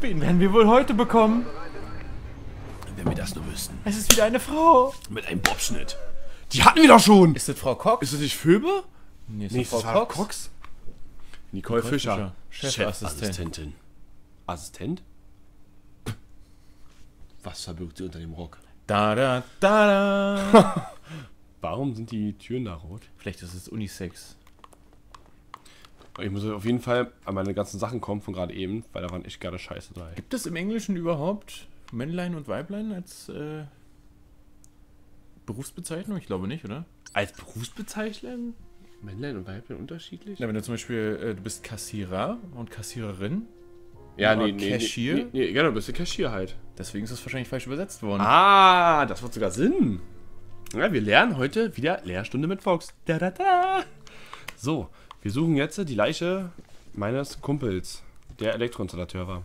Wen werden wir wohl heute bekommen? Wenn wir das nur wüssten. Es ist wieder eine Frau. Mit einem Bobschnitt. Die hatten wir doch schon. Ist das Frau Cox? Ist das nicht Phoebe? Nee, ist das Frau Cox? Nicole Fischer. Chefassistentin. Assistent? Was verbirgt sie unter dem Rock? Da da da da. Warum sind die Türen da rot? Vielleicht ist es Unisex. Ich muss auf jeden Fall an meine ganzen Sachen kommen von gerade eben, weil da waren echt gerade Scheiße dabei. Gibt es im Englischen überhaupt Männlein und Weiblein als Berufsbezeichnung? Ich glaube nicht, oder? Als Berufsbezeichnung? Männlein und Weiblein unterschiedlich? Na, wenn du zum Beispiel, du bist Kassierer und Kassiererin. Ja, nee, Cashier. Nee, genau, du bist der Cashier halt. Deswegen ist das wahrscheinlich falsch übersetzt worden. Ah, das macht sogar Sinn. Ja, wir lernen heute wieder Lehrstunde mit Fox. Da, da, da. So, wir suchen jetzt die Leiche meines Kumpels, der Elektroinstallateur war.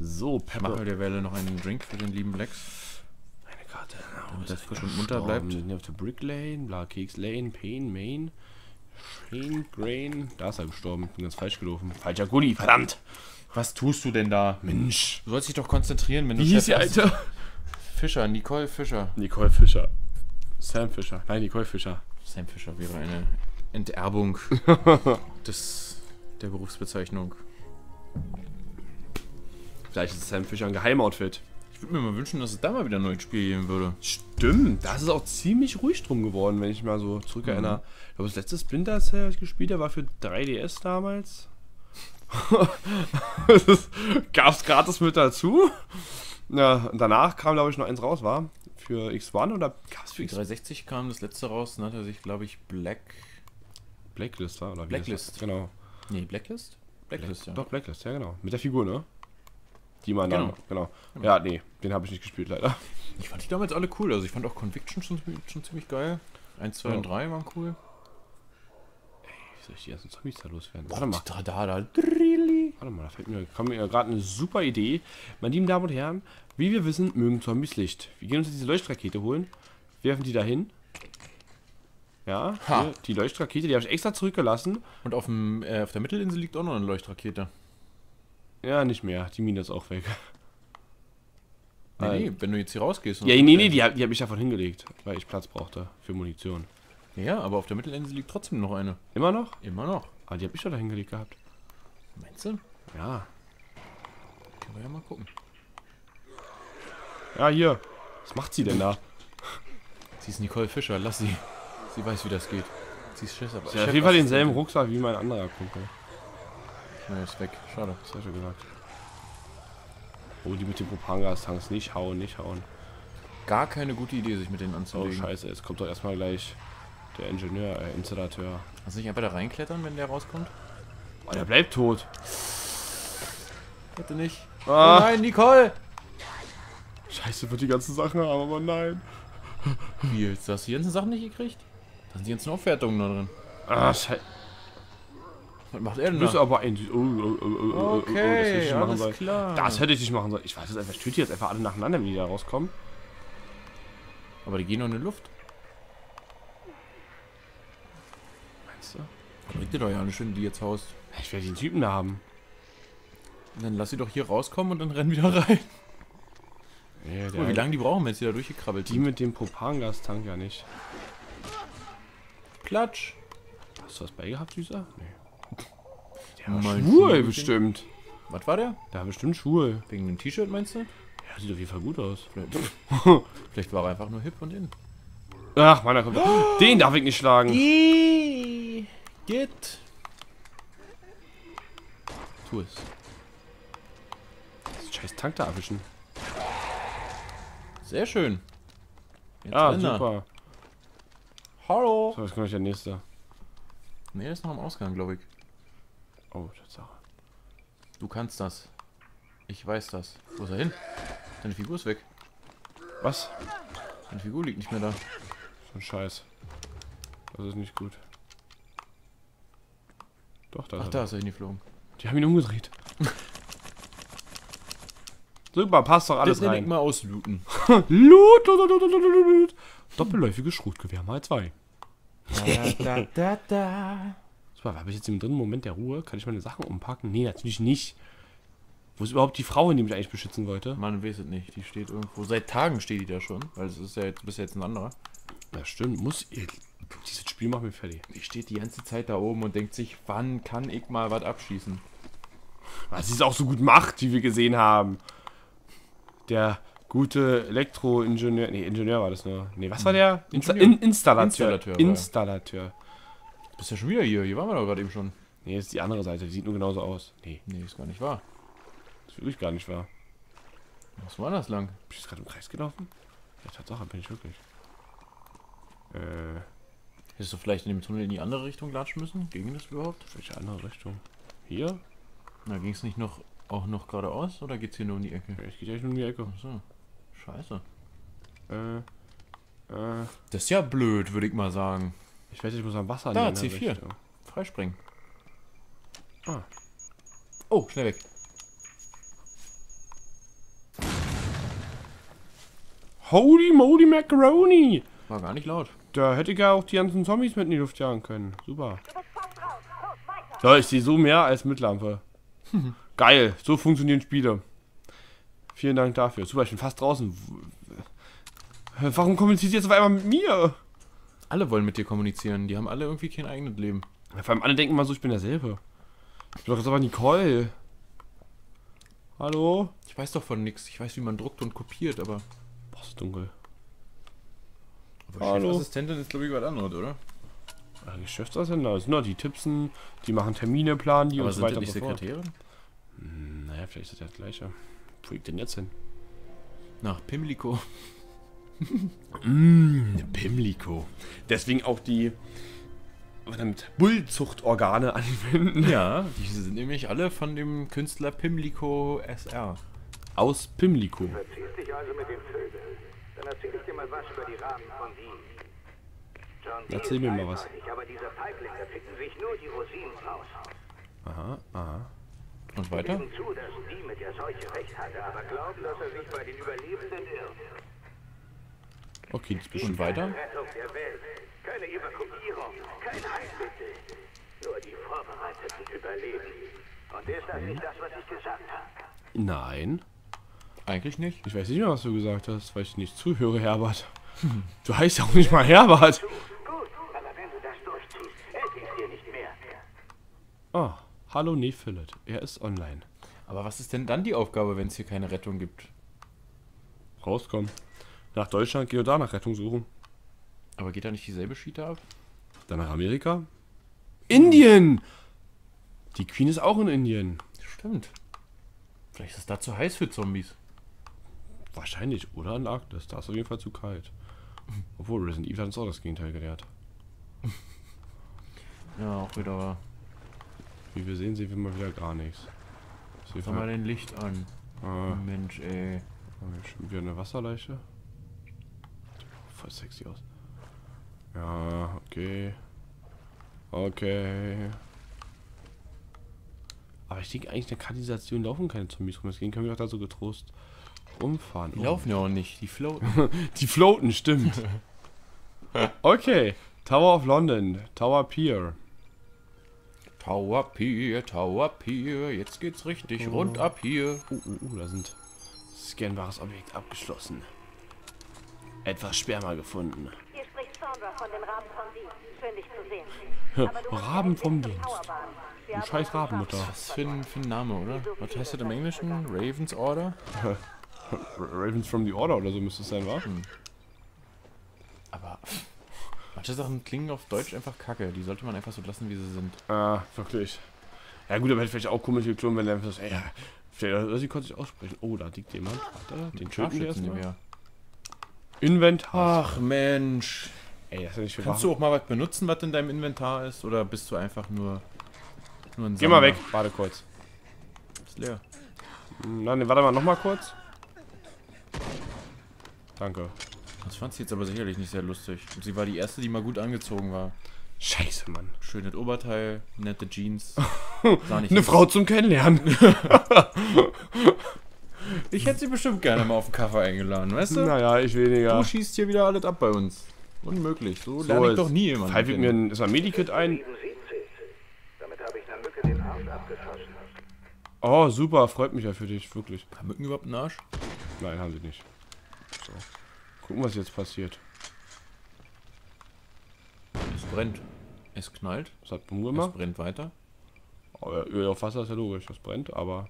So, Pepper. Mach mal der Welle noch einen Drink für den lieben Blax. Eine Karte. Damit das frisch und munter bleibt. Wir sind auf der Brick Lane, Bla Keks Lane, Pain, Main, Shane, Grain. Da ist er gestorben. Bin ganz falsch gelaufen. Falscher Gulli, verdammt! Was tust du denn da? Mensch! Du sollst dich doch konzentrieren, wenn du Chef bist. Wie hieß die Alte? Fischer, Nicole Fischer. Nicole Fischer. Sam Fischer. Nein, Nicole Fischer. Sam Fischer wäre eine Enterbung der Berufsbezeichnung. Vielleicht ist Sam Fischer ein Geheimoutfit. Ich würde mir mal wünschen, dass es da mal wieder ein neues Spiel geben würde. Stimmt, da ist es auch ziemlich ruhig drum geworden, wenn ich mal so zurückerinnere. Ich glaube, das letzte Splinter Cell, das ich gespielt habe, war für 3DS damals. Gab es gratis mit dazu? Ja, und danach kam, glaube ich, noch eins raus, war für X1 oder gab es für X1? 360 kam das letzte raus, nannte sich, glaube ich, Blacklist, oder wie? Blacklist, genau. Nee, Blacklist? Blacklist, ja. Doch, Blacklist, ja, genau. Mit der Figur, ne? Die man genau. Genau. Ja, nee, den habe ich nicht gespielt, leider. Ich fand die damals alle cool, also ich fand auch Conviction schon ziemlich geil. 1, 2 und 3 waren cool. Soll ich die ersten Zombies da loswerden? Warte mal. Warte mal, da fällt mir gerade eine super Idee. Meine lieben Damen und Herren, wie wir wissen, mögen Zombies Licht. Wir gehen uns diese Leuchtrakete holen, werfen die da hin. Ja, hier, die Leuchtrakete, die habe ich extra zurückgelassen. Und auf der Mittelinsel liegt auch noch eine Leuchtrakete. Ja, nicht mehr. Die Mine ist auch weg. Nee, wenn du jetzt hier rausgehst. Ja, nee, die habe ich davon hingelegt, weil ich Platz brauchte für Munition. Ja, aber auf der Mittelinsel liegt trotzdem noch eine. Immer noch? Immer noch. Ah, die hab ich doch da hingelegt gehabt. Meinst du? Ja. Können wir ja mal gucken. Ja, hier. Was macht sie denn da? Sie ist Nicole Fischer, lass sie. Sie weiß, wie das geht. Sie ist Chef, aber sie hat auf jeden Fall denselben Rucksack wie mein anderer Kumpel. Na, ist weg. Schade. Das hast du gesagt. Oh, die mit dem Propangas-Tanks. Nicht hauen, nicht hauen. Gar keine gute Idee, sich mit denen anzulegen. Oh, scheiße. Es kommt doch erstmal gleich... Der Ingenieur, Installateur. Kannst du nicht einfach da reinklettern, wenn der rauskommt? Oh, der bleibt tot. Bitte nicht. Ah. Oh nein, Nicole! Scheiße, wird die ganzen Sachen haben, aber nein. Wie, jetzt hast du die ganzen Sachen nicht gekriegt? Da sind die ganzen Aufwertungen noch drin. Ah, scheiße. Was macht er denn da? Aber ein... Okay, alles klar. Das hätte ich nicht machen sollen. Ich weiß jetzt einfach, ich töte die jetzt einfach alle nacheinander, wenn die da rauskommen. Aber die gehen noch in die Luft. Bringt dir doch ja eine schöne, die jetzt haust. Ich werde den Typen da haben. Dann lass sie doch hier rauskommen und dann rennen wieder rein. Ja, oh, wie lange die brauchen wir jetzt, die da durchgekrabbelt sind? Die mit dem Propangastank ja nicht. Platsch! Hast du was beigehabt, Süßer? Nee. Der war schwul bestimmt. Was war der? Der war bestimmt schwul. Wegen dem T-Shirt meinst du? Ja, sieht auf jeden Fall gut aus. Vielleicht war er einfach nur hip und in. Ach, Mann, da kommt er. Den darf ich nicht schlagen. Geht! Tu es. Das scheiß Tank da erwischen. Sehr schön. Jetzt super. Hallo! So, jetzt kommt der nächste. Ne, ist noch am Ausgang, glaube ich. Oh, Tatsache. Du kannst das. Ich weiß das. Wo ist er hin? Deine Figur ist weg. Was? Deine Figur liegt nicht mehr da. So ein Scheiß. Das ist nicht gut. Doch, da. Ach, da ist er hingeflogen. Die haben ihn umgedreht. Super, passt doch alles rein. Mal auslooten. Loot. Doppelläufiges Schrotgewehr mal 2. Super, habe ich jetzt im dritten Moment der Ruhe? Kann ich meine Sachen umpacken? Nee, natürlich nicht. Wo ist überhaupt die Frau, die mich eigentlich beschützen wollte? Man weiß es nicht, die steht irgendwo. Seit Tagen steht die da schon, weil es ist ja jetzt, bis jetzt ein anderer. Ja stimmt, muss ihr... Dieses Spiel macht mich fertig. Die steht die ganze Zeit da oben und denkt sich, wann kann ich mal was abschießen? Was sie es auch so gut macht, wie wir gesehen haben. Der gute Elektroingenieur... Ne, Ingenieur war das nur. Ne, was war der? Installateur. Installateur. Du bist ja schon wieder hier. Hier waren wir doch gerade eben schon. Ne, das ist die andere Seite. Die sieht nur genauso aus. Ne, nee, ist gar nicht wahr. Das ist wirklich gar nicht wahr. Was war das lang? Bin ich gerade im Kreis gelaufen? Ja, Tatsache, bin ich wirklich. Hättest du vielleicht in dem Tunnel in die andere Richtung latschen müssen? Ging das überhaupt? Welche andere Richtung? Hier? Na, ging es nicht noch auch noch geradeaus oder geht's hier nur um die Ecke? Ich gehe gleich nur um die Ecke. So. Scheiße. Das ist ja blöd, würde ich mal sagen. Ich weiß nicht, ich muss am Wasser da, C4. Richtung. Freispringen. Ah. Oh, schnell weg. Holy moly macaroni! War gar nicht laut. Da hätte ich ja auch die ganzen Zombies mit in die Luft jagen können. Super. Ja, ich sehe so mehr als mit Lampe. Geil, so funktionieren Spiele. Vielen Dank dafür. Super, ich bin fast draußen. Warum kommuniziert ihr jetzt auf einmal mit mir? Alle wollen mit dir kommunizieren. Die haben alle irgendwie kein eigenes Leben. Ja, vor allem alle denken mal so, ich bin derselbe. Ich bin doch jetzt aber Nicole. Hallo? Ich weiß doch von nichts. Ich weiß, wie man druckt und kopiert, aber... Boah, ist dunkel. Aber Chef-Assistentin ist, glaube ich, was anderes, oder? Ja, Geschäftsassistentin, das sind nur die Tippsen, die machen Termine, planen die aber und so weiter. Aber sind das nicht Sekretärin? Naja, vielleicht ist das das Gleiche. Wo fliegt denn jetzt hin? Nach Pimlico. Pimlico. Deswegen auch die Bullzuchtorgane anwenden. Ja, die sind nämlich alle von dem Künstler Pimlico SR. Aus Pimlico. Verziehst dich also mit dem Vögel. Dann erzähl ich dir mal was über die Raben von Wien. Erzähl mir mal was. Aber diese Feiglinge picken sich nur die Rosinen raus. Aha, aha. Und weiter? Wir geben zu, dass die mit der Seuche recht hatte, aber glauben, dass er sich bei den Überlebenden irrt. Okay, das bestimmt weiter. Rettung der Welt, keine Evakuierung, kein Heilmittel. Nur die Vorbereiteten überleben. Und ist das nicht das, was ich gesagt habe? Nein. Eigentlich nicht. Ich weiß nicht mehr, was du gesagt hast, weil ich nicht zuhöre, Herbert. Du heißt ja auch nicht mal Herbert. Gut, aber wenn du das durchziehst, helfe ich dir nicht mehr. Oh, hallo, nee, Philipp. Er ist online. Aber was ist denn dann die Aufgabe, wenn es hier keine Rettung gibt? Rauskommen. Nach Deutschland, geh da nach Rettung suchen. Aber geht da nicht dieselbe Schiete ab? Dann nach Amerika? Indien! Die Queen ist auch in Indien. Stimmt. Vielleicht ist es da zu heiß für Zombies. Wahrscheinlich, oder Antarktis, da ist auf jeden Fall zu kalt. Obwohl Resident Evil hat uns auch das Gegenteil gelehrt. Ja, auch wieder wahr. Wie wir sehen, sehen wir mal wieder gar nichts. Schau mal den Licht an. Mensch, ey. Schon wieder eine Wasserleiche. Voll sexy aus. Ja, okay. Okay. Aber ich denke eigentlich, in der Kanalisation laufen keine Zombies rum. Deswegen können wir auch da so getrost rumfahren. Die laufen ja auch nicht, die floaten. Die floaten, stimmt. Okay, Tower of London, Tower Pier. Tower Pier, Tower Pier, jetzt geht's richtig rund ab hier. Da sind scannbares Objekt abgeschlossen. Etwas Sperma gefunden. Hier spricht Sandra von den Raben vom Dienst. Schön, dich zu sehen. Aber Raben vom Dienst. Du scheiß Rabenmutter. Was für ein Name, oder? Was heißt das im Englischen? Raven's Order? Ravens from the Order oder so müsste es sein, wa? Aber manche Sachen klingen auf Deutsch einfach kacke. Die sollte man einfach so lassen, wie sie sind. Ah, wirklich. Ja gut, aber hätte vielleicht auch komisch geklungen, wenn er einfach so... Ja, vielleicht sie konnte sich aussprechen. Oh, da liegt jemand. Warte, den töten wir erstmal. Inventar. Ach Mensch. Ey, das ist ja nicht für Kannst du auch mal was benutzen, was in deinem Inventar ist? Oder bist du einfach nur... Geh mal weg, warte kurz. Ist leer. Nein, warte mal, nochmal kurz. Danke. Das fand sie jetzt aber sicherlich nicht sehr lustig. Und sie war die erste, die mal gut angezogen war. Scheiße, Mann. Schönes Oberteil, nette Jeans. Eine Frau zum Kennenlernen. Ich hätte sie bestimmt gerne mal auf den Kaffee eingeladen, weißt du? Naja, ich weniger. Du schießt hier wieder alles ab bei uns. Unmöglich, so lerne ich doch nie jemanden. Pfeife ich mir ein Medikit ein. Oh, super, freut mich ja für dich, wirklich. Haben Mücken überhaupt einen Arsch? Nein, haben sie nicht. So. Gucken, was jetzt passiert. Es brennt. Es knallt. Das hat Bumm gemacht. Es brennt weiter. Oh, ja, Öl auf Wasser ist ja logisch, das brennt, aber...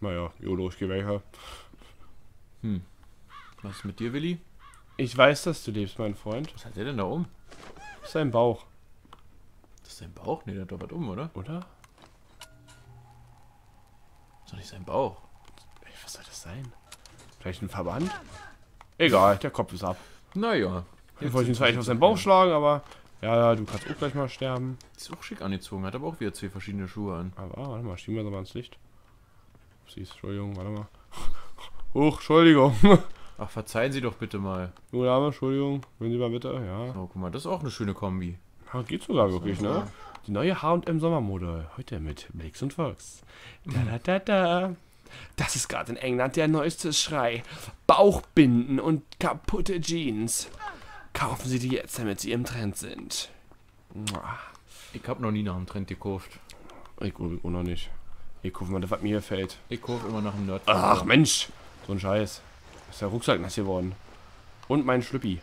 Naja, Jolo, ich geh weg. Hm. Was ist mit dir, Willi? Ich weiß, dass du lebst, mein Freund. Was hat der denn da um? Das ist dein Bauch. Das ist dein Bauch? Ne, der hat doch was um, oder? Oder? Das ist doch nicht sein Bauch. Ey, was soll das sein? Vielleicht ein Verband? Egal, der Kopf ist ab. Naja. Ich wollte ihn zwar eigentlich auf seinen Bauch schlagen, aber... Ja, du kannst auch gleich mal sterben. Ist auch schick angezogen, hat aber auch wieder 2 verschiedene Schuhe an. Aber warte mal, schieben wir doch mal ins Licht. Siehst, Entschuldigung, warte mal. Huch, Entschuldigung. Ach, verzeihen Sie doch bitte mal. Nur Dame, Entschuldigung, wenn Sie mal bitte, ja. So, guck mal, das ist auch eine schöne Kombi. Ja, geht sogar wirklich, ne? Klar. Die neue H&M Sommermode, heute mit Blax und Fox. Da. Das ist gerade in England der neueste Schrei. Bauchbinden und kaputte Jeans. Kaufen Sie die jetzt, damit Sie im Trend sind. Ich habe noch nie nach dem Trend gekauft. Ich auch noch nicht. Ich kaufe mal das, was mir gefällt. Ich kaufe immer nach dem Nerd. Ach Mensch, so ein Scheiß. Ist der Rucksack nass geworden. Und mein Schlüppi.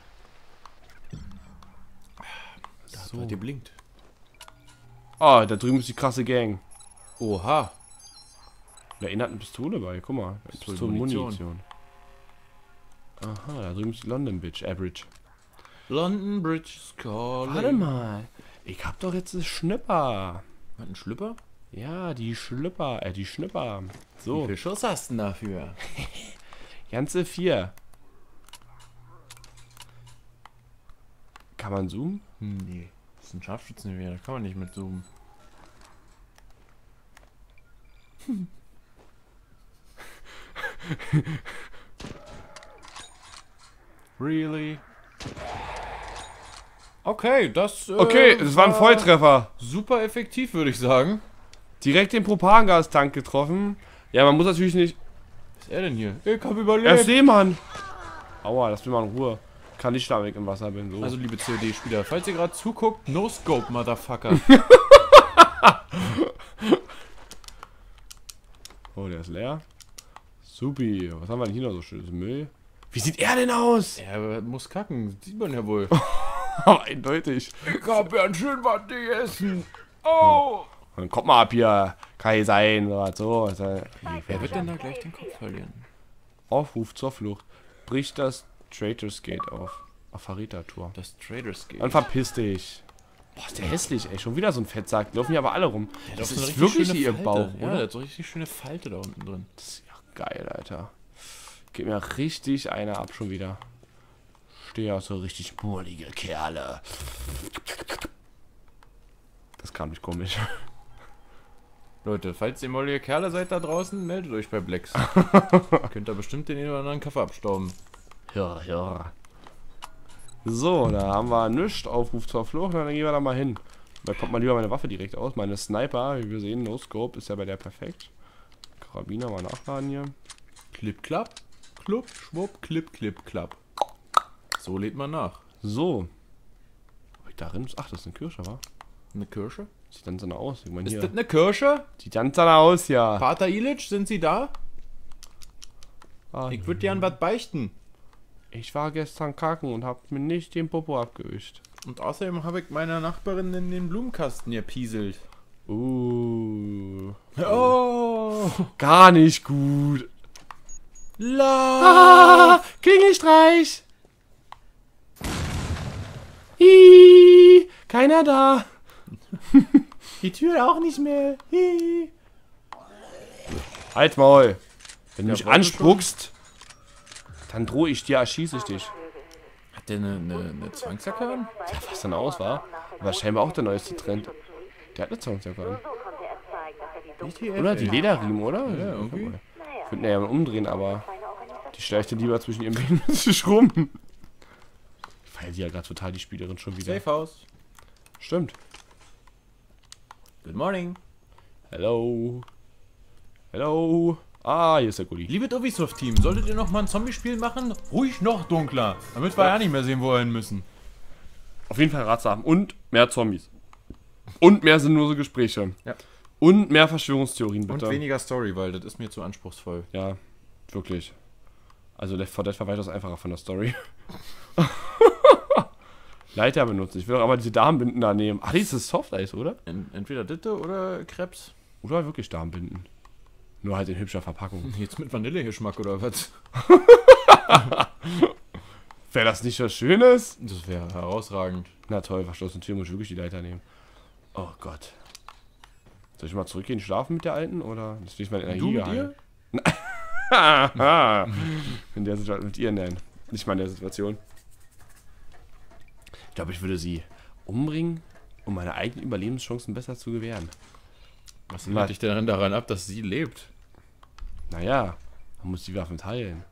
Da hat so. Der blinkt. Ah, da drüben ist die krasse Gang. Oha. Da erinnert eine Pistole bei, guck mal. Pistole-Munition. Aha, da drüben ist die London Bridge. London Bridge is calling. Warte mal. Ich hab doch jetzt einen Schnipper. Was, ein Schlüpper? Ja, die Schnipper. So. Wie viel Schuss hast du denn dafür? Ganze 4. Kann man zoomen? Nee. Das ist ein Scharfschützengewehr, da kann man nicht mit zoomen. Really? Okay, das... okay, das war ein Volltreffer. Super effektiv, würde ich sagen. Direkt den Propangastank getroffen. Ja, man muss natürlich nicht... Was ist er denn hier? Ich hab überlebt. Er ist Seemann. Aua, lass mich mal in Ruhe. Kann nicht da weg im Wasser bin. So. Also, liebe COD-Spieler, falls ihr gerade zuguckt, no scope, Motherfucker. Oh, der ist leer. Supi, was haben wir denn hier noch so schönes Müll? Wie sieht er denn aus? Er muss kacken, sieht man ja wohl. Eindeutig. Ich hab ja schön was gegessen. Oh! Dann kommt mal ab hier. Kann ich sein. So. Wer wird denn da gleich den Kopf verlieren? Aufruf zur Flucht. Bricht das Traitor's Gate auf. Auf Verrätertour. Das Traitor's Gate. Dann verpiss dich. Boah, ist der hässlich, ey. Schon wieder so ein Fettsack. Laufen hier aber alle rum. Ja, das ist wirklich ihr Bauch, oder? Ja, da ist so richtig schöne Falte da unten drin. Das ist ja geil, Alter. Geht mir richtig einer ab schon wieder. Stehe ja so richtig burlige Kerle. Das kam nicht komisch. Leute, falls ihr mollige Kerle seid da draußen, meldet euch bei Blax. Könnt ihr bestimmt den einen oder anderen Kaffee abstauben. Ja, ja. So, da haben wir nichts. Aufruf zur Flucht, dann gehen wir da mal hin. Da kommt mal lieber meine Waffe direkt aus. Meine Sniper, wie wir sehen, No Scope ist ja bei der perfekt. Karabiner mal nachladen hier. Clip, klapp, klupp, schwupp, clip, clip, klapp. So lädt man nach. So. Ob ich da drin muss? Ach, das ist eine Kirsche, wa? Eine Kirsche? Sieht dann so aus. Ich mein, ist hier. Das eine Kirsche? Sieht dann so aus, ja. Vater Illich, sind Sie da? Ah, ich würde gern was beichten. Ich war gestern kacken und hab mir nicht den Popo abgewischt. Und außerdem habe ich meiner Nachbarin in den Blumenkasten gepieselt. Oh. Gar nicht gut. La. Ah, Klingelstreich. Hi. Keiner da. Die Tür auch nicht mehr. Hi. Halt Maul. Wenn du mich anspuckst, dann drohe ich dir, erschieße ich dich. Hat der eine Zwangsjacke an? Ja, was denn aus war? War scheinbar auch der neueste Trend. Der hat eine Zwangsjacke an. Oder die Lederriemen, oder? Ja, irgendwie. Ich würde ja mal umdrehen, aber die schleichte lieber zwischen ihren Beinen rum. Ich feiere die ja gerade total, die Spielerin schon wieder. Safe House. Stimmt. Good morning. Hello. Hello. Ah, hier ist der Goodie. Liebe Ubisoft-Team, solltet ihr nochmal ein Zombie-Spiel machen? Ruhig noch dunkler, damit wir ja nicht mehr sehen wollen müssen. Auf jeden Fall ratsam. Und mehr Zombies. Und mehr sinnlose Gespräche. Ja. Und mehr Verschwörungstheorien, bitte. Und weniger Story, weil das ist mir zu anspruchsvoll. Ja, wirklich. Also Left 4 Dead war weitaus einfacher von der Story. Leiter benutzen. Ich will doch aber diese Darmbinden da nehmen. Ah, das ist Soft-Eis, oder? Entweder Ditte oder Krebs. Oder wirklich Darmbinden. Nur halt in hübscher Verpackung. Jetzt mit Vanillegeschmack oder was? Wäre das nicht was Schönes? Das wäre herausragend. Na toll, verschlossene Tür, muss ich wirklich die Leiter nehmen. Oh Gott. Soll ich mal zurückgehen, schlafen mit der Alten? Oder? Das ist meine Energie. Du mit ihr? In der Situation mit ihr, nein. Nicht mal in der Situation. Ich glaube, ich würde sie umbringen, um meine eigenen Überlebenschancen besser zu gewähren. Was hält dich denn daran ab, dass sie lebt? Naja, man muss die Waffen teilen.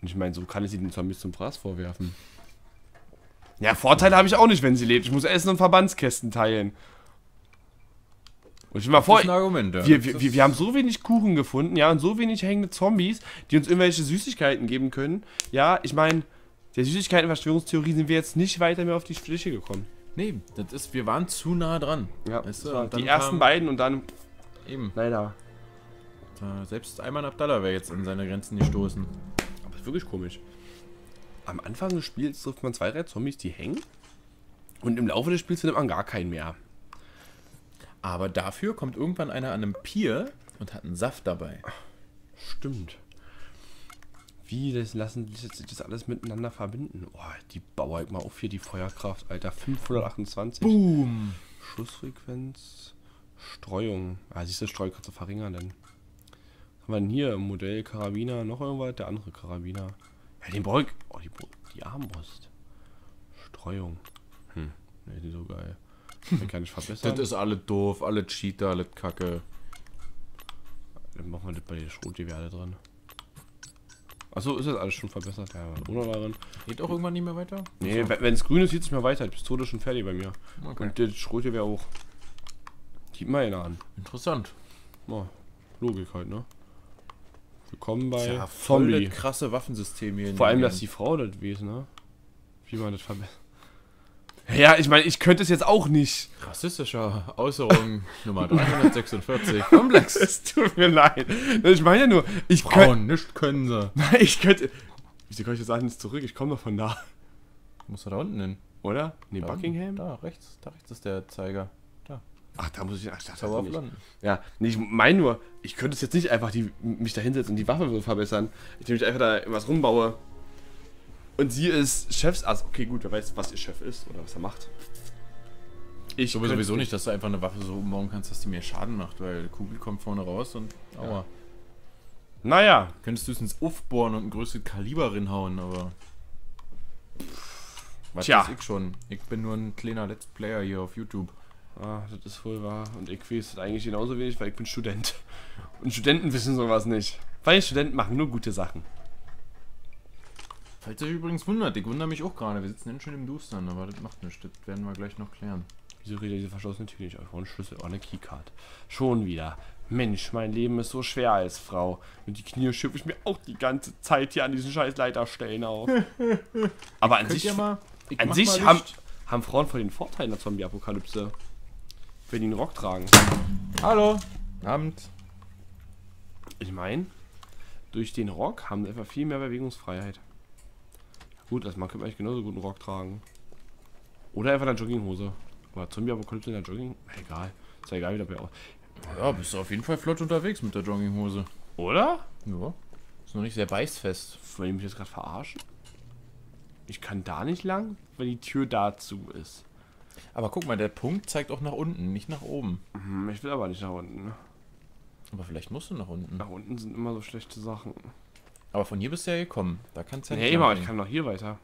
Und ich meine, so kann ich sie den Zombies zum Fraß vorwerfen. Ja, Vorteile habe ich auch nicht, wenn sie lebt. Ich muss Essen und Verbandskästen teilen. Und ich will mal vor, wir haben so wenig Kuchen gefunden, ja, und so wenig hängende Zombies, die uns irgendwelche Süßigkeiten geben können. Ja, ich meine, der Süßigkeiten-Verschwörungstheorie sind wir jetzt nicht weiter mehr auf die Fläche gekommen. Nee, das ist, wir waren zu nah dran. Ja, weißt du, die ersten beiden und dann... Eben. Leider. Selbst Ayman Abdallah wäre jetzt an seine Grenzen gestoßen. Aber das ist wirklich komisch. Am Anfang des Spiels trifft man 2, 3 Zombies, die hängen. Und im Laufe des Spiels nimmt man gar keinen mehr. Aber dafür kommt irgendwann einer an einem Pier und hat einen Saft dabei. Stimmt. Wie, das lassen sich das alles miteinander verbinden. Oh, die baue ich mal auf hier, die Feuerkraft, Alter. 528. Boom. Schussfrequenz, Streuung. Ah, siehst du, Streuung kannst du verringern dann. Was haben wir denn hier? Modell, Karabiner, noch irgendwas? Der andere Karabiner. Ja, den brauche ich. Oh, die Armbrust. Streuung. Hm, ne, die ist so geil. Den kann ich verbessern. Das ist alle doof, alle Cheater, alle Kacke. Dann machen wir das bei der Schrot, die wir alle dran. Achso, ist das alles schon verbessert? Ja, oder darin. Geht auch irgendwann nicht mehr weiter? Nee, also, wenn es grün ist, geht es nicht mehr weiter. Die Pistole ist schon fertig bei mir. Okay. Und der Schrot hier wäre auch. Sieht mal einer an. Interessant. Oh, Logik halt, ne? Willkommen bei ja, voll Zombie. Das krasse Waffensystem hier. Vor allem, dass die Frau das weiß, ne? Wie man das verbessert. Ja, ich meine, ich könnte es jetzt auch nicht. Rassistischer Äußerung Nummer 346. Komplex. Es tut mir leid. Ich meine ja nur, ich könnte... Frauen, nicht können sie. Nein, ich könnte... Wieso kann ich das alles zurück? Ich komme doch von da. Muss er da unten hin. Oder? Nee, da Buckingham? Unten. Da rechts ist der Zeiger. Da. Ach, da muss ich... Ach, da Tower of London. Ja, nee, ich meine nur, ich könnte es jetzt nicht einfach mich da hinsetzen und die Waffe so verbessern. Ich nehme mich einfach da was rumbaue. Und sie ist Chefsarzt. Okay, gut, wer weiß, was ihr Chef ist oder was er macht. Ich sowieso nicht, dass du einfach eine Waffe so umbauen kannst, dass die mehr Schaden macht, weil die Kugel kommt vorne raus und aua. Ja. Naja. Könntest du es ins Uff bohren und ein größeres Kaliber reinhauen, aber... Was weiß ich schon. Ich bin nur ein kleiner Let's Player hier auf YouTube. Ah, das ist wohl wahr. Und ich weiß das eigentlich genauso wenig, weil ich bin Student. Und Studenten wissen sowas nicht. Weil Studenten machen nur gute Sachen. Falls ihr euch übrigens wundert, ich wundere mich auch gerade. Wir sitzen schön im Dustern, aber das macht nichts. Das werden wir gleich noch klären. Wieso redet diese verschlossene Tür nicht? Einfach einen Schlüssel, ohne Keycard. Schon wieder. Mensch, mein Leben ist so schwer als Frau. Und die Knie schimpfe ich mir auch die ganze Zeit hier an diesen scheiß Leiterstellen auf. Aber an sich, haben Frauen voll den Vorteil in der Zombie-Apokalypse. Wenn die einen Rock tragen. Hallo. Abend. Ich meine, durch den Rock haben sie einfach viel mehr Bewegungsfreiheit. Gut, also man könnte eigentlich genauso gut einen Rock tragen. Oder einfach eine Jogginghose. Aber Zombie-Apokalypse in der Jogging? Egal. Ist ja egal, wie dabei auch. Ja, bist du auf jeden Fall flott unterwegs mit der Jogginghose. Oder? Ja. Ist noch nicht sehr beißfest. Wollen die mich jetzt gerade verarschen? Ich kann da nicht lang, weil die Tür dazu ist. Aber guck mal, der Punkt zeigt auch nach unten, nicht nach oben. Ich will aber nicht nach unten. Aber vielleicht musst du nach unten. Nach unten sind immer so schlechte Sachen. Aber von hier bist du ja gekommen. Da kannst du ja nicht. Nee, aber ich kann noch hier weiter.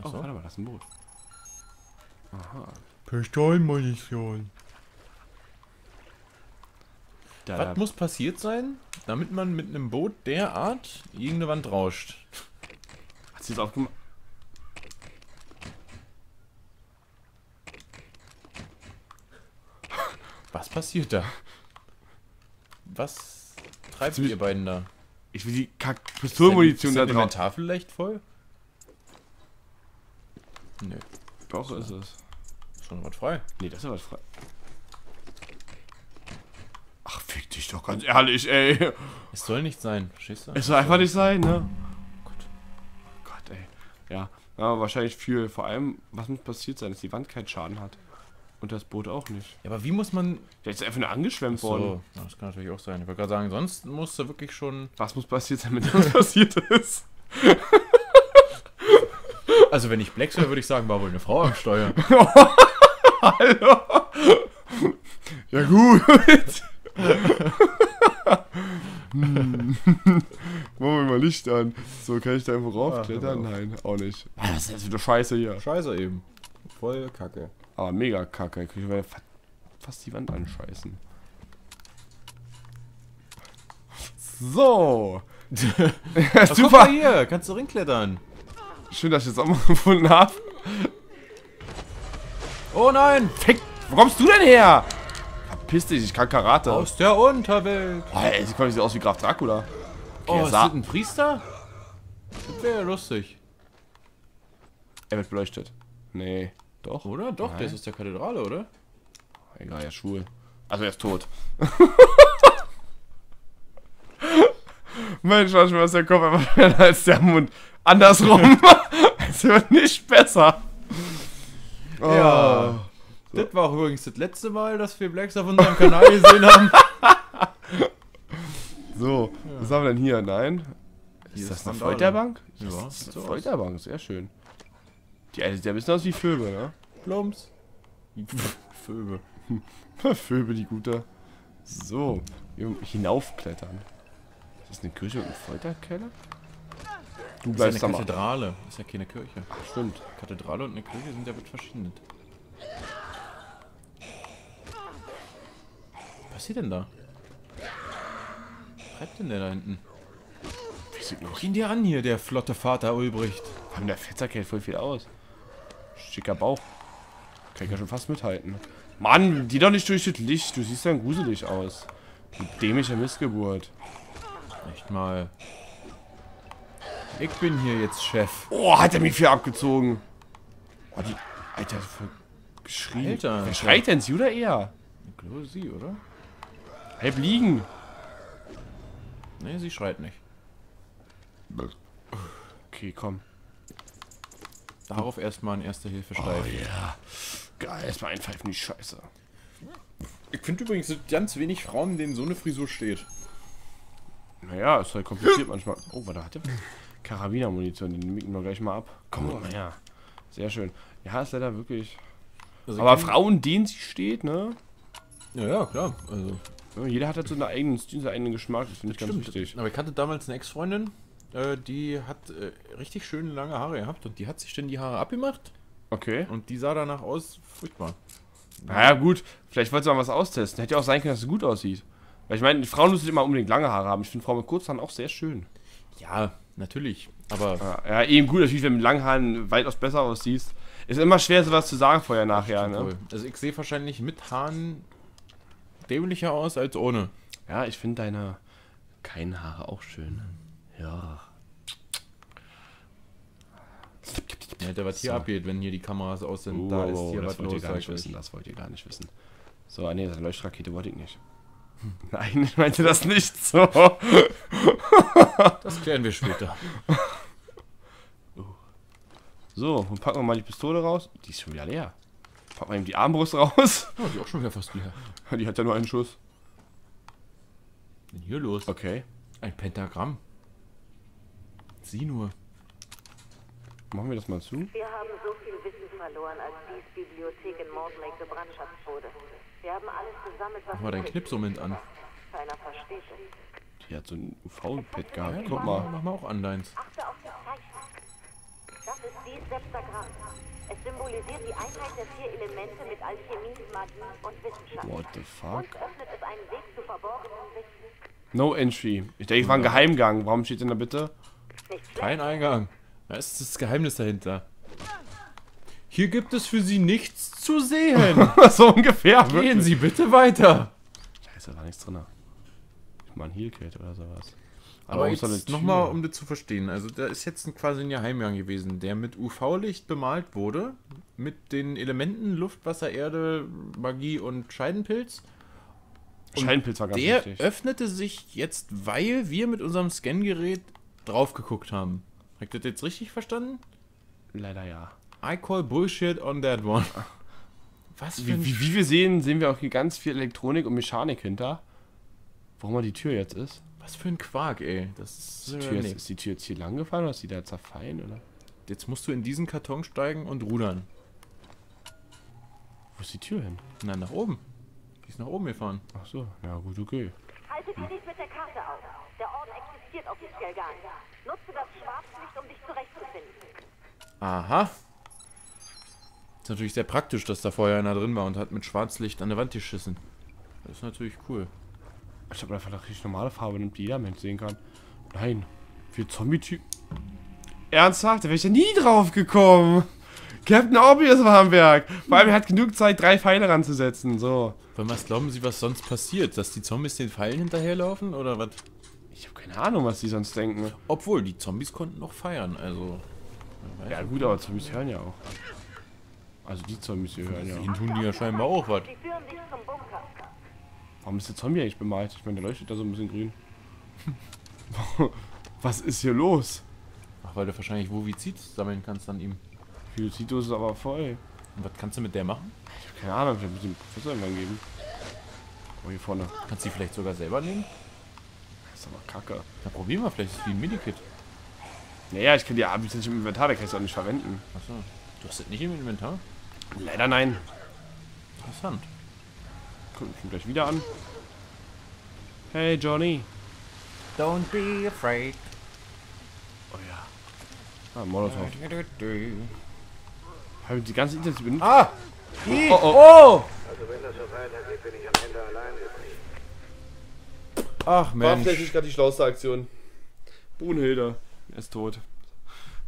Ach so. Oh, warte mal, das ist ein Boot. Aha. Pistolenmunition. Was muss passiert sein, damit man mit einem Boot derart gegen eine Wand rauscht? Hat sie jetzt aufgemacht? Was passiert da? Was treibt ihr beiden da? Ich will die Kack-Pistolmunition da drauf. Ist der Inventar vielleicht voll? Nö. Doch, ist es. Schon was frei? Nee, das ist was frei. dich doch ganz ehrlich, ey. Es soll nicht sein, verstehst du? Es soll einfach nicht sein, ne? Oh Gott, ey. Ja, aber wahrscheinlich viel. Vor allem, was muss passiert sein, dass die Wand keinen Schaden hat. Und das Boot auch nicht. Ja, aber wie muss man... Der ist einfach nur angeschwemmt worden. Ja, das kann natürlich auch sein. Ich wollte gerade sagen, sonst musst du wirklich schon... Was muss passiert sein, damit das passiert ist? Also wenn ich Blax wäre, würde ich sagen, war wohl eine Frau am Steuer. Hallo. Ja gut. Machen wir mal Licht an. So, kann ich da irgendwo raufklettern? Nein, auch nicht. Das ist jetzt wieder scheiße hier. Scheiße eben. Voll Kacke. Aber mega Kacke. Ich würde fast die Wand anscheißen. So. Super. Guck mal hier, kannst du rinklettern. Schön, dass ich jetzt auch mal gefunden habe. Oh nein! Fick! Wo kommst du denn her? Verpiss dich, ich kann Karate. Aus der Unterwelt. Oh, ey, sieht aus wie Graf Dracula. Okay, oh, ist das ein Priester? Das wäre ja lustig. Er wird beleuchtet. Nee. Doch. Oder? Doch, nein. Der ist aus der Kathedrale, oder? Egal, ja, schwul. Also, er ist tot. Mensch, manchmal ist der Kopf einfach schneller als der Mund. Andersrum. Es wird nicht besser. Oh. Ja. So. Das war auch übrigens das letzte Mal, dass wir Blacks auf unserem Kanal gesehen haben. So, ja. Was haben wir denn hier? Nein. Ist das eine Folterbank? Ja, das ist eine Folterbank, sehr schön. Ja, der bisschen aus wie Vöbel, ne? Plumps. Vöbel. Vöbel, die Gute. So, hinaufklettern. Ist das eine Kirche und ein Folterkeller? Du bleibst da mal. Das ist eine Kathedrale, das ist ja keine Kirche. Ach, stimmt. Kathedrale und eine Kirche sind ja mit verschieden. Was passiert denn da? Was treibt denn der da hinten? Guck ihn dir an hier, der flotte Vater Ulbricht. Mann, der Fetzer hält voll viel aus. Schicker Bauch. Kann ich ja schon fast mithalten. Mann, die doch nicht durch das Licht. Du siehst ja gruselig aus. Dämliche Missgeburt. Echt mal. Ich bin hier jetzt Chef. Oh, hat er mich viel abgezogen. Oh, die... Alter, voll geschrien. Alter. Wer schreit denn, sie oder er? Ich glaube, sie, oder? Halb liegen. Nee, sie schreit nicht. Okay, komm. Darauf erstmal ein Erste-Hilfe-Steif. Oh yeah. Geil, erstmal einpfeifen, die Scheiße. Ich finde übrigens ganz wenig Frauen, denen so eine Frisur steht. Naja, ist halt kompliziert manchmal. Oh, warte, hat der Karabiner-Munition, den micken wir gleich mal ab. Komm mal her. Sehr schön. Ja, ist leider wirklich... Also aber Frauen, denen sie steht, ne? Ja, ja, klar. Also. Ja, jeder hat halt so einen eigenen Stil, seinen eigenen Geschmack, das finde ich ganz wichtig. Aber ich hatte damals eine Ex-Freundin, die hat richtig schöne lange Haare gehabt und die hat sich dann die Haare abgemacht. Okay. Und die sah danach aus, furchtbar. Naja, gut, vielleicht wollte sie mal was austesten. Hätte ja auch sein können, dass es gut aussieht. Weil ich meine, Frauen müssen immer unbedingt lange Haare haben. Ich finde Frauen mit kurzen Haaren auch sehr schön. Ja, natürlich. Aber. Ja, eben gut, natürlich, wenn du mit langen Haaren weitaus besser aussiehst. Ist immer schwer, sowas zu sagen vorher, nachher, ne? Cool. Also, ich sehe wahrscheinlich mit Haaren dämlicher aus als ohne. Ja, ich finde deine keinen Haare auch schön. Ja. Ja, der was hier so abgeht, wenn hier die Kameras aus sind, da ist hier was los. Das wollt ihr gar nicht wissen. So, nee, das Leuchtrakete wollte ich nicht. Nein, ich meinte das nicht so. Das klären wir später. So, und packen wir mal die Pistole raus. Die ist schon wieder leer. Packen wir eben die Armbrust raus. Oh, die ist auch schon wieder fast leer. Die hat ja nur einen Schuss. Was ist denn hier los? Okay. Ein Pentagramm. Sieh nur. Machen wir das mal zu. Wir haben so viel Wissen verloren, als diese Bibliothek in Mortlake gebrandschatzt wurde. Wir haben alles gesammelt, was... Mach mal deinen Knipsmoment an. Keiner versteht es. Die hat so ein UV-Pad gehabt. Guck mal. Mach mal auch an deins. Achte auf das Zeichen. Das ist dies Septagramm. Es symbolisiert die Einheit der 4 Elemente mit Alchemie, Magie und Wissenschaft. What the fuck? Und öffnet es einen Weg zu verborgenen Wissen. No entry. Ich denke, es war ein Geheimgang. Warum steht denn da bitte? Kein Eingang. Was ist das Geheimnis dahinter? Hier gibt es für Sie nichts zu sehen. So ungefähr. Gehen wirklich. Sie bitte weiter. Scheiße, da war nichts drin. Ich meine, hier geht oder sowas. Aber jetzt nochmal, um das zu verstehen. Also da ist jetzt quasi ein Geheimgang gewesen, der mit UV-Licht bemalt wurde. Mit den Elementen Luft, Wasser, Erde, Magie und Scheidenpilz. Scheinpilz war ganz wichtig. Der öffnete sich jetzt, weil wir mit unserem Scangerät drauf geguckt haben. Habt ihr das jetzt richtig verstanden? Leider ja. I call bullshit on that one. Was wie wir sehen, wir auch hier ganz viel Elektronik und Mechanik hinter. Warum mal die Tür jetzt ist? Was für ein Quark, ey. Das ist, ist die Tür jetzt hier lang gefahren oder ist die da zerfallen, oder? Jetzt musst du in diesen Karton steigen und rudern. Wo ist die Tür hin? Na, nach oben. Die ist nach oben gefahren. Ach so, ja gut, okay. Halte dich nicht mit der Karte auf. Der Ort existiert offiziell gar nicht. Nutze das Schwarzlicht, um dich zurechtzufinden. Aha. Ist natürlich sehr praktisch, dass da vorher einer drin war und hat mit Schwarzlicht an der Wand geschissen. Das ist natürlich cool. Ich habe einfach eine richtig normale Farbe, damit jeder Mensch sehen kann. Nein, für Zombie-Typ. Ernsthaft? Da wäre ich ja nie drauf gekommen. Captain Obvious war am Werk. Vor allem, er hat genug Zeit, 3 Pfeile ranzusetzen. So. Was glauben Sie, was sonst passiert? Dass die Zombies den Pfeilen hinterherlaufen oder was? Ich habe keine Ahnung, was die sonst denken. Obwohl, die Zombies konnten noch feiern, also. Ja, gut, aber Zombies hören ja auch. Also die Zombies hier hören ja. Die tun die ja scheinbar auch was. Warum ist der Zombie eigentlich bemalt? Ich meine, der leuchtet da so ein bisschen grün. Was ist hier los? Ach, weil du wahrscheinlich Vovizid sammeln kannst an ihm. Vovizidus ist aber voll. Und was kannst du mit der machen? Ich hab keine Ahnung, vielleicht muss ich dem Professor irgendwann geben. Oh, hier vorne. Kannst du die vielleicht sogar selber nehmen? Das ist aber kacke. Na, probieren wir vielleicht, das ist wie ein Medikit. Naja, ich kann die abends nicht im Inventar, da kannst du auch nicht verwenden. Achso. Du hast das nicht im Inventar? Leider nein. Interessant. Gucken wir gleich wieder an. Hey Johnny. Don't be afraid. Oh ja. Ah, Molotov. Habe ich die ganze Internet benutzt? Ah! Oh, oh, oh! Also wenn das so weitergeht, bin ich am Ende allein übrig. Ach Mensch. War vielleicht nicht gerade die schlauste Aktion. Brunhilde. Er ist tot.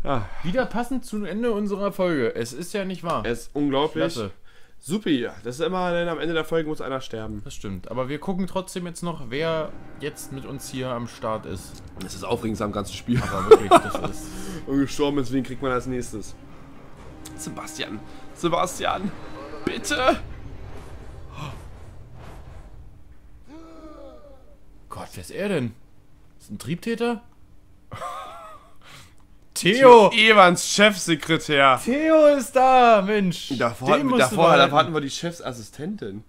Ja. Wieder passend zum Ende unserer Folge. Es ist ja nicht wahr. Es ist unglaublich. Klasse. Supi, das ist immer, denn am Ende der Folge muss einer sterben. Das stimmt, aber wir gucken trotzdem jetzt noch, wer jetzt mit uns hier am Start ist. Und es ist aufregend am ganzen Spiel. Aber wirklich, das ist... Und gestorben ist, wen kriegt man als nächstes? Sebastian, Sebastian, bitte! Oh. Gott, wer ist er denn? Ist ein Triebtäter? Theo Evans, Chefsekretär. Theo ist da, Mensch. Davor hatten wir die Chefsassistentin.